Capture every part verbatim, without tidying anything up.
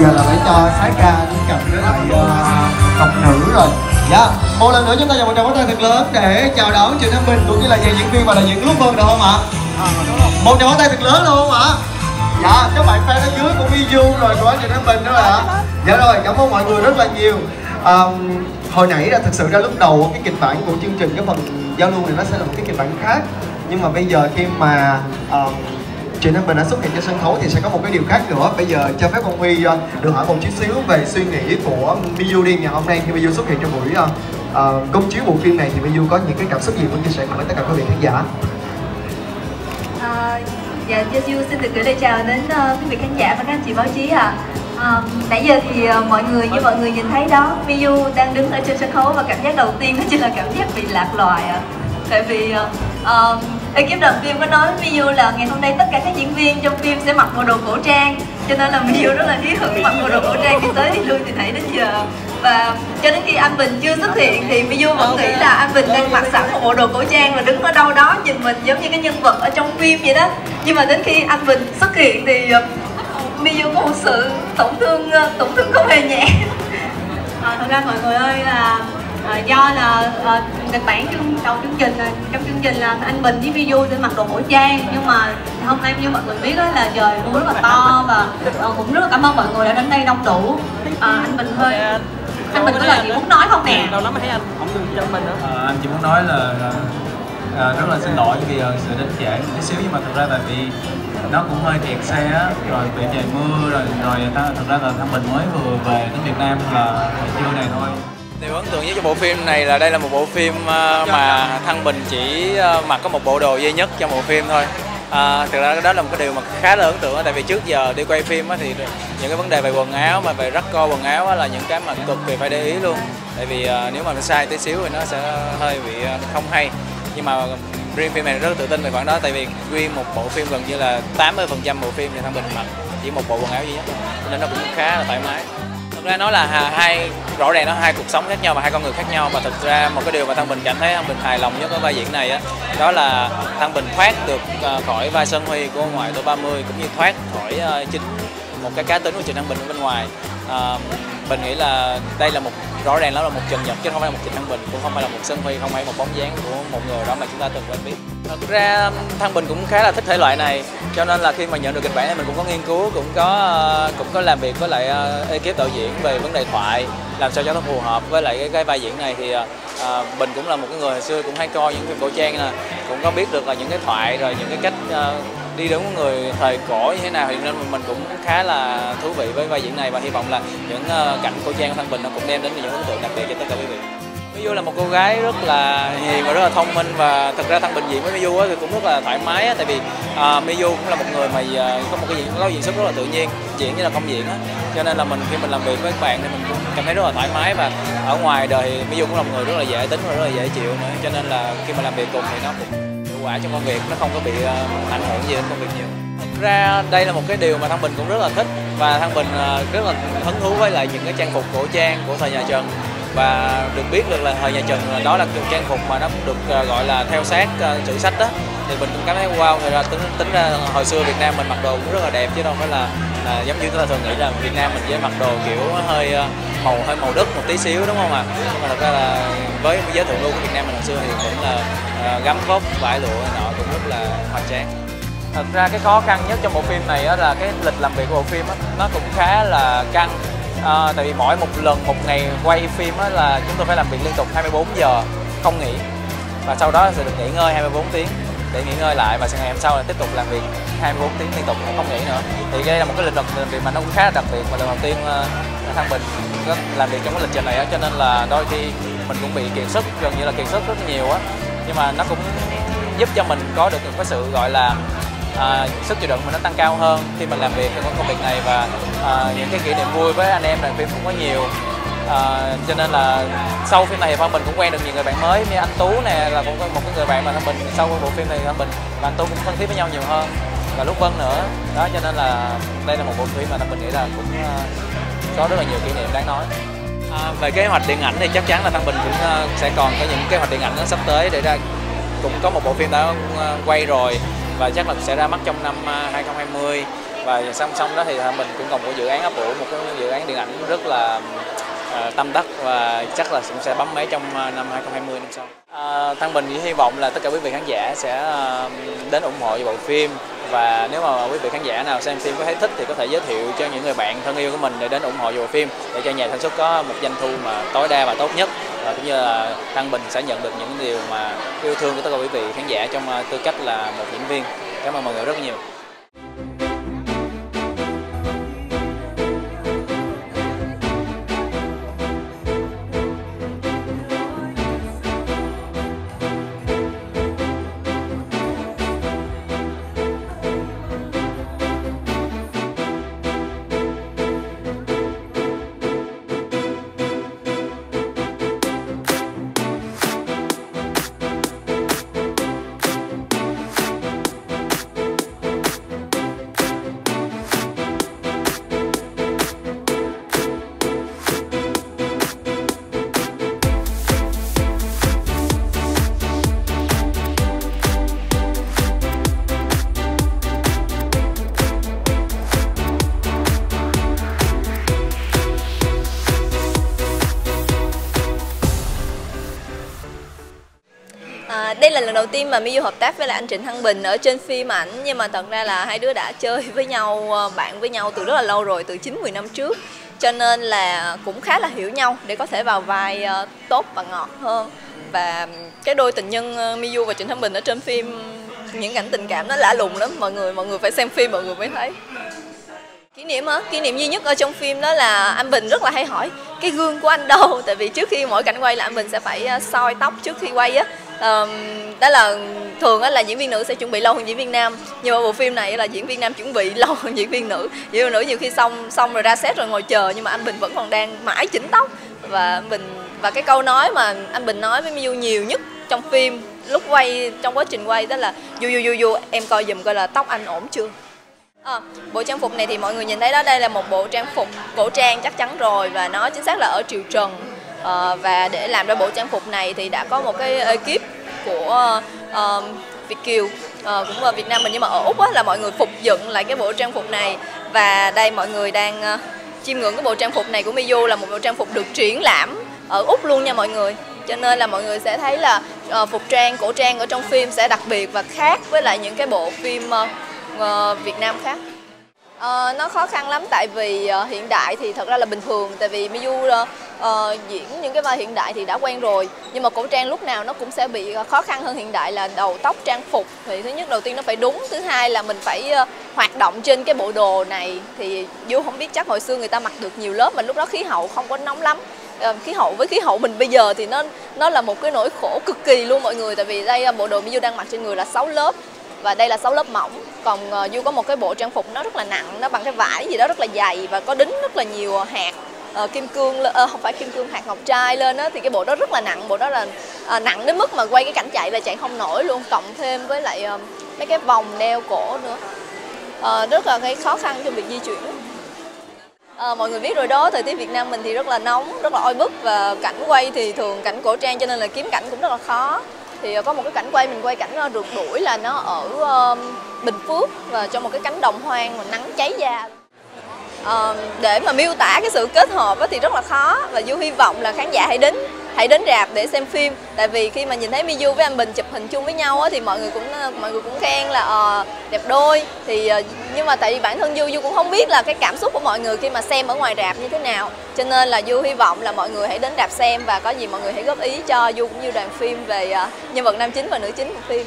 giờ là phải cho Sái Ca đi cặp với lại cộng nữ rồi. Dạ, một lần nữa chúng ta dành một tràng pháo tay thật lớn để chào đón Trịnh Thăng Bình cũng như là dàn diễn viên và là những Luk Vân, được không ạ? À, một tràng pháo tay thật lớn luôn không ạ? Dạ, các bạn fan ở dưới của Midu rồi của Trịnh Thăng Bình đó ạ. Dạ rồi, cảm ơn mọi người rất là nhiều. À, hồi nãy là thực sự ra lúc đầu cái kịch bản của chương trình, cái phần giao lưu này nó sẽ là một cái kịch bản khác, nhưng mà bây giờ khi mà uh, Trịnh Thăng Bình đã xuất hiện trên sân khấu thì sẽ có một cái điều khác nữa. Bây giờ cho phép Quang Huy uh, được hỏi một chút xíu về suy nghĩ của Midu đi. Ngày hôm nay khi Midu xuất hiện trong buổi uh, công chiếu bộ phim này thì Midu có những cái cảm xúc gì muốn chia sẻ cùng với tất cả các vị khán giả? À, dạ, Midu xin được gửi lời chào đến uh, quý vị khán giả và các anh chị báo chí ạ. À. À, nãy giờ thì uh, mọi người như mọi người nhìn thấy đó, Midu đang đứng ở trên sân khấu và cảm giác đầu tiên đó chính là cảm giác bị lạc loài ạ. À. Tại vì uh, uh, ekip đoàn phim có nói với Midu là ngày hôm nay tất cả các diễn viên trong phim sẽ mặc bộ đồ cổ trang, cho nên là Midu rất là hí hửng mặc bộ đồ cổ trang đi tới đi lui từ nãy đến giờ. Và cho đến khi anh Bình chưa xuất hiện thì Midu vẫn nghĩ là anh Bình đang mặc sẵn một bộ đồ cổ trang và đứng ở đâu đó nhìn mình giống như cái nhân vật ở trong phim vậy đó. Nhưng mà đến khi anh Bình xuất hiện thì uh, Midu có một sự tổn thương uh, tổn thương không hề nhẹ. À, thật ra mọi người ơi là À, do là à, kịch bản chương, đầu chương trình là, trong chương trình là anh Bình với Midu sẽ mặc đồ cổ trang, nhưng mà hôm nay như mọi người biết đó, là trời mưa rất là to và à, cũng rất là cảm ơn mọi người đã đến đây đông đủ. À, anh Bình hơi anh Bình có lời gì muốn nói không nè? Lâu lắm thấy anh không được cho mình nữa. Anh chỉ muốn nói là à, rất là xin lỗi vì sự đến trễ một tí xíu, nhưng mà thật ra tại vì nó cũng hơi kẹt xe á, rồi bị trời mưa rồi rồi ta, thật ra là Thăng Bình mới vừa về đến Việt Nam là trưa này thôi. Điều ấn tượng nhất cho bộ phim này là đây là một bộ phim mà Thăng Bình chỉ mặc có một bộ đồ duy nhất trong bộ phim thôi. À, thực ra đó là một cái điều mà khá là ấn tượng, tại vì trước giờ đi quay phim thì những cái vấn đề về quần áo mà về rắc co quần áo là những cái mà cực kỳ phải để ý luôn. Tại vì nếu mà mình sai tí xíu thì nó sẽ hơi bị không hay. Nhưng mà riêng phim này rất tự tin về khoản đó, tại vì riêng một bộ phim gần như là tám mươi phần trăm bộ phim thì Thăng Bình mặc chỉ một bộ quần áo duy nhất, nên nó cũng khá là thoải mái. Ra nó là hai rõ ràng nó hai cuộc sống khác nhau và hai con người khác nhau, và thực ra một cái điều mà Thăng Bình cảm thấy Thăng Bình hài lòng nhất ở vai diễn này đó, đó là Thăng Bình thoát được khỏi vai Sơn Huy của ngoại tuổi ba mươi, cũng như thoát khỏi chính một cái cá tính của Trịnh Thăng Bình ở bên ngoài. À, Bình nghĩ là đây là một rõ ràng nó là một Trần Nhật chứ không phải là một Trịnh Thăng Bình, cũng không phải là một Sơn Huy, không phải một bóng dáng của một người đó mà chúng ta từng quen biết. Thật ra Thăng Bình cũng khá là thích thể loại này, cho nên là khi mà nhận được kịch bản này mình cũng có nghiên cứu, cũng có cũng có làm việc với lại ekip đạo diễn về vấn đề thoại làm sao cho nó phù hợp với lại cái, cái vai diễn này. Thì à, Bình cũng là một cái người hồi xưa cũng hay coi những phim cổ trang nè, cũng có biết được là những cái thoại rồi những cái cách à, đi đứng của người thời cổ như thế nào, thì nên mình cũng khá là thú vị với vai diễn này, và hy vọng là những cảnh cổ trang của Thăng Bình nó cũng đem đến những ấn tượng đặc biệt cho tất cả quý vị. Midu là một cô gái rất là hiền và rất là thông minh, và thực ra Thăng Bình diễn với Midu thì cũng rất là thoải mái, tại vì à, Midu cũng là một người mà có một cái diễn có diễn xuất rất là tự nhiên, diễn như là công diễn á, cho nên là mình khi mình làm việc với các bạn thì mình cũng cảm thấy rất là thoải mái. Và ở ngoài đời thì Midu cũng là một người rất là dễ tính và rất là dễ chịu nữa, cho nên là khi mà làm việc cùng thì nó cũng quả trong công việc, nó không có bị uh, ảnh hưởng gì đến công việc nhiều. Thật ra đây là một cái điều mà Thăng Bình cũng rất là thích, và Thăng Bình uh, rất là hứng thú với lại những cái trang phục cổ trang của thời nhà Trần, và được biết được là thời nhà Trần đó là trang phục mà nó được uh, gọi là theo sát uh, chữ sách đó, thì mình cũng cảm thấy wow, thì ra tính, tính ra hồi xưa Việt Nam mình mặc đồ cũng rất là đẹp, chứ đâu phải là uh, giống như chúng ta thường nghĩ là Việt Nam mình dễ mặc đồ kiểu hơi uh, màu hơi màu đất một tí xíu, đúng không ạ? Nhưng mà thật ra là với giới thượng lưu của Việt Nam mình hồi xưa thì cũng là gấm vóc vải lụa nọ cũng rất là hoành tráng. Thật ra cái khó khăn nhất trong bộ phim này là cái lịch làm việc của bộ phim đó, nó cũng khá là căng, à, tại vì mỗi một lần một ngày quay phim là chúng tôi phải làm việc liên tục hai mươi bốn giờ không nghỉ, và sau đó sẽ được nghỉ ngơi hai mươi bốn tiếng để nghỉ ngơi lại, và ngày hôm sau là tiếp tục làm việc hai mươi bốn tiếng liên tục không nghỉ nữa. Thì đây là một cái lịch làm việc mà nó cũng khá là đặc biệt, và lần đầu tiên Thăng Bình làm việc trong cái lịch trình này đó, cho nên là đôi khi mình cũng bị kiệt sức, gần như là kiệt sức rất nhiều á, nhưng mà nó cũng giúp cho mình có được cái sự gọi là à, sức chịu đựng mình nó tăng cao hơn khi mình làm việc trong công việc này, và à, những cái kỷ niệm vui với anh em đoàn phim cũng có nhiều, à, cho nên là sau phim này Thăng Bình cũng quen được nhiều người bạn mới như anh Tú nè, là cũng một cái người bạn mà Thăng Bình sau bộ phim này Thăng Bình và anh Tú cũng thân thiết với nhau nhiều hơn, và Luk Vân nữa đó, cho nên là đây là một bộ phim mà Thăng Bình nghĩ là cũng có rất là nhiều kỷ niệm đáng nói. À, về kế hoạch điện ảnh thì chắc chắn là Thăng Bình cũng uh, sẽ còn có những kế hoạch điện ảnh nó sắp tới, để ra cũng có một bộ phim đã uh, quay rồi và chắc là sẽ ra mắt trong năm uh, hai không hai không. Và song song đó thì mình cũng còn một dự án ấp ủ, một cái dự án điện ảnh rất là tâm đắc và chắc là cũng sẽ bấm máy trong năm hai không hai không năm sau. À, Thăng Bình hy vọng là tất cả quý vị khán giả sẽ đến ủng hộ bộ phim, và nếu mà quý vị khán giả nào xem phim có thấy thích thì có thể giới thiệu cho những người bạn thân yêu của mình để đến ủng hộ bộ phim, để cho nhà sản xuất có một doanh thu mà tối đa và tốt nhất, và cũng như là Thăng Bình sẽ nhận được những điều mà yêu thương của tất cả quý vị khán giả trong tư cách là một diễn viên. Cảm ơn mọi người rất nhiều. Đây là lần đầu tiên mà Midu hợp tác với lại anh Trịnh Thăng Bình ở trên phim ảnh, nhưng mà thật ra là hai đứa đã chơi với nhau, bạn với nhau từ rất là lâu rồi, từ chín mười năm trước, cho nên là cũng khá là hiểu nhau để có thể vào vai tốt và ngọt hơn. Và cái đôi tình nhân Midu và Trịnh Thăng Bình ở trên phim, những cảnh tình cảm nó lạ lùng lắm, mọi người mọi người phải xem phim mọi người mới thấy. Kỷ niệm á, kỷ niệm duy nhất ở trong phim đó là anh Bình rất là hay hỏi cái gương của anh đâu, tại vì trước khi mỗi cảnh quay là anh Bình sẽ phải soi tóc trước khi quay á. Um, đó là thường á, là diễn viên nữ sẽ chuẩn bị lâu hơn diễn viên nam, nhưng mà bộ phim này là diễn viên nam chuẩn bị lâu hơn diễn viên nữ. Diễn viên nữ nhiều khi xong xong rồi ra set rồi ngồi chờ, nhưng mà anh Bình vẫn còn đang mãi chỉnh tóc. Và Bình và cái câu nói mà anh Bình nói với Midu nhiều nhất trong phim lúc quay, trong quá trình quay đó là "Dù dù dù dù em coi dùm coi là tóc anh ổn chưa". À, bộ trang phục này thì mọi người nhìn thấy đó, đây là một bộ trang phục cổ trang chắc chắn rồi, và nó chính xác là ở Triều Trần. À, và để làm ra bộ trang phục này thì đã có một cái ekip của uh, Việt Kiều, uh, cũng ở Việt Nam mình nhưng mà ở Úc á, là mọi người phục dựng lại cái bộ trang phục này. Và đây mọi người đang uh, chiêm ngưỡng cái bộ trang phục này của Midu, là một bộ trang phục được triển lãm ở Úc luôn nha mọi người. Cho nên là mọi người sẽ thấy là uh, phục trang, cổ trang ở trong phim sẽ đặc biệt và khác với lại những cái bộ phim uh, uh, Việt Nam khác. À, nó khó khăn lắm, tại vì uh, hiện đại thì thật ra là bình thường, tại vì Midu uh, uh, diễn những cái vai hiện đại thì đã quen rồi, nhưng mà cổ trang lúc nào nó cũng sẽ bị khó khăn hơn hiện đại là đầu tóc, trang phục. Thì thứ nhất đầu tiên nó phải đúng, thứ hai là mình phải uh, hoạt động trên cái bộ đồ này. Thì Midu không biết, chắc hồi xưa người ta mặc được nhiều lớp mà lúc đó khí hậu không có nóng lắm. Uh, khí hậu với khí hậu mình bây giờ thì nó nó là một cái nỗi khổ cực kỳ luôn mọi người, tại vì đây uh, bộ đồ Midu đang mặc trên người là sáu lớp. Và đây là sáu lớp mỏng, còn Du có một cái bộ trang phục nó rất là nặng, nó bằng cái vải gì đó rất là dày và có đính rất là nhiều hạt uh, kim cương, uh, không phải kim cương, hạt ngọc trai lên á, thì cái bộ đó rất là nặng, bộ đó là uh, nặng đến mức mà quay cái cảnh chạy là chạy không nổi luôn, cộng thêm với lại uh, mấy cái vòng đeo cổ nữa, uh, rất là cái khó khăn trong việc di chuyển. À, mọi người biết rồi đó, thời tiết Việt Nam mình thì rất là nóng, rất là oi bức, và cảnh quay thì thường cảnh cổ trang cho nên là kiếm cảnh cũng rất là khó. Thì có một cái cảnh quay, mình quay cảnh rượt đuổi là nó ở uh, Bình Phước, và trong một cái cánh đồng hoang mà nắng cháy da. Uh, để mà miêu tả cái sự kết hợp thì rất là khó, và Du hy vọng là khán giả hãy đến hãy đến rạp để xem phim, tại vì khi mà nhìn thấy Midu với anh Bình chụp hình chung với nhau á, thì mọi người cũng mọi người cũng khen là uh, đẹp đôi. Thì uh, nhưng mà tại vì bản thân Du Du cũng không biết là cái cảm xúc của mọi người khi mà xem ở ngoài rạp như thế nào, cho nên là Du hy vọng là mọi người hãy đến rạp xem, và có gì mọi người hãy góp ý cho Du cũng như đoàn phim về uh, nhân vật nam chính và nữ chính của phim.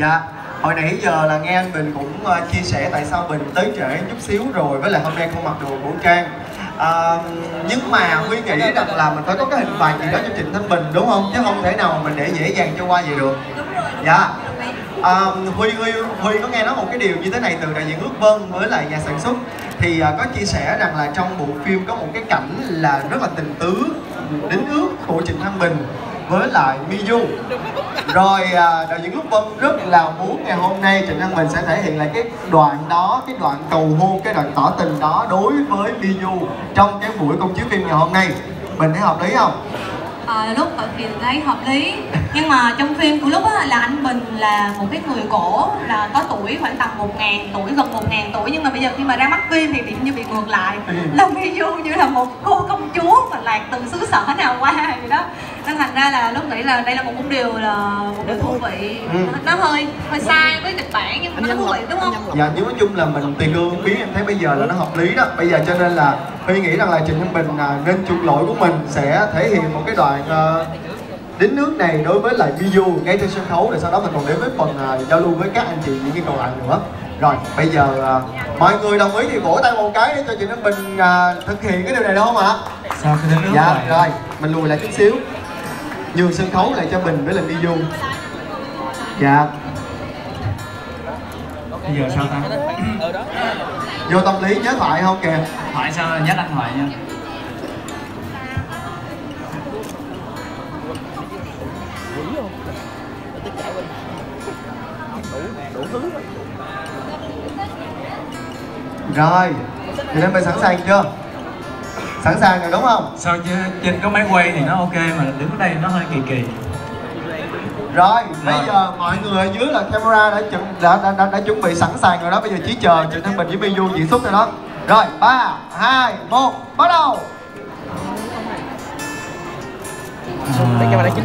Dạ, hồi nãy giờ là nghe anh Bình cũng chia sẻ tại sao Bình tới trễ chút xíu rồi, với lại hôm nay không mặc đồ cổ trang. à, nhưng mà Huy nghĩ rằng là mình phải có cái hình phạt gì đó cho Trịnh Thăng Bình đúng không, chứ không thể nào mình để dễ dàng cho qua vậy được. Dạ. À, Huy, Huy, Huy có nghe nói một cái điều như thế này từ đại diện Luk Vân với lại nhà sản xuất, thì à, có chia sẻ rằng là trong bộ phim có một cái cảnh là rất là tình tứ đính ước của Trịnh Thăng Bình với lại Midu. Rồi à, đạo diễn Luk Vân rất là muốn ngày hôm nay Trịnh Thăng Bình sẽ thể hiện lại cái đoạn đó, cái đoạn cầu hôn, cái đoạn tỏ tình đó đối với Midu trong cái buổi công chiếu phim ngày hôm nay. Mình thấy hợp lý không? À, lúc tự điều thấy hợp lý. Nhưng mà trong phim của lúc á, là anh Bình là một cái người cổ, là có tuổi khoảng tầm một ngàn tuổi, gần một ngàn tuổi. Nhưng mà bây giờ khi mà ra mắt phim thì bị như bị ngược lại, ừ. là Midu như là một cô công chúa mà lạc từ xứ sở nào qua vậy đó. Nên thành ra là lúc nghĩ là đây là một cái điều là một điều thú vị, ừ. nó hơi hơi sai với kịch bản nhưng mà nó thú vị đúng không? Dạ, nhưng nói chung là mình tùy cương biến, em thấy bây giờ là nó hợp lý đó. Bây giờ cho nên là Huy nghĩ rằng là Trịnh Thăng Bình à, nên chuộc lỗi của mình sẽ thể hiện một cái đoạn à, đính nước này đối với lại Midu ngay trên sân khấu, rồi sau đó mình còn đến với phần à, giao lưu với các anh chị diễn viên còn lại nữa. Rồi bây giờ à, mọi người đồng ý thì vỗ tay một cái để cho Trịnh Thăng Bình à, thực hiện cái điều này đúng không ạ? Sao cái đính nước? Dạ rồi, rồi mình lùi lại chút xíu, nhường sân khấu lại cho mình với lại Midu. Dạ. Bây giờ sao ta? Vô tâm lý nhớ thoại không kìa. Thoại sao là nhắc anh thoại nha. Rồi, thì em sẵn sàng chưa? Sẵn sàng rồi đúng không? Sao chứ trên có máy quay thì nó ok mà đứng ở đây nó hơi kỳ kỳ. Rồi, bây giờ mọi người ở dưới là camera đã chuẩn đã đã, đã, đã chuẩn bị sẵn sàng rồi đó. Bây giờ chỉ chờ Trịnh Thăng Bình với Midu diễn xuất rồi đó. Rồi, ba, hai, một, bắt đầu. À,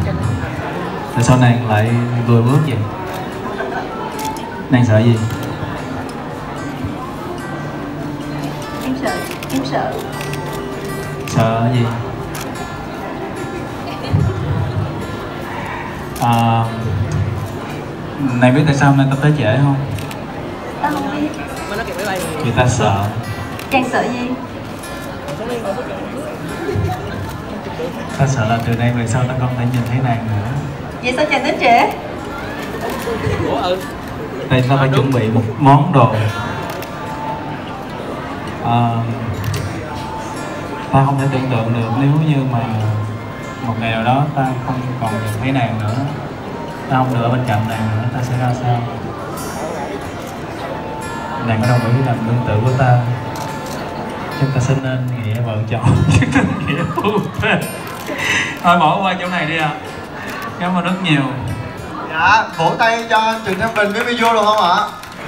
tại sao nàng lại vừa bước vậy? Nàng sợ gì? Em sợ, em sợ. Sợ gì? À, này biết tại sao nên ta tới trễ không? Ta không biết. Vì ta sợ. Chàng sợ gì? Ta sợ là từ nay về sau ta không thể nhìn thấy nàng nữa. Vậy sao chàng đến trễ? Tại ta phải chuẩn bị một món đồ. À, ta không thể tưởng tượng được nếu như mà một ngày nào đó ta không còn nhìn thấy nàng nữa, ta không được ở bên cạnh nàng nữa, ta sẽ ra sao? Nàng có đồng ý làm tương tự của ta? Chúng ta sẽ nên nghĩa vợ chồng, chúng ta nghĩa phu thê. Thôi bỏ qua chỗ này đi ạ. À, cảm ơn rất nhiều. Dạ, vỗ tay cho Trịnh Thăng Bình với Midu được không ạ?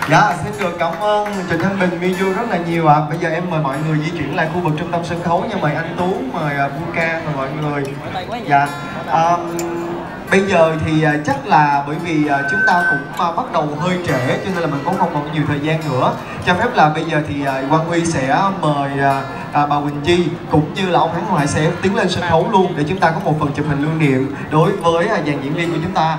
Dạ, xin được cảm ơn Trịnh Thăng Bình, Midu rất là nhiều ạ. À, bây giờ em mời mọi người di chuyển lại khu vực trung tâm sân khấu nha. Mời anh Tú, mời Buka, mời mọi người. Dạ. À, bây giờ thì chắc là bởi vì chúng ta cũng bắt đầu hơi trễ cho nên là mình cũng không còn nhiều thời gian nữa. Cho phép là bây giờ thì Quang Huy sẽ mời bà Quỳnh Chi cũng như là ông Khánh Hoài sẽ tiến lên sân khấu luôn để chúng ta có một phần chụp hình lưu niệm đối với dàn diễn viên của chúng ta.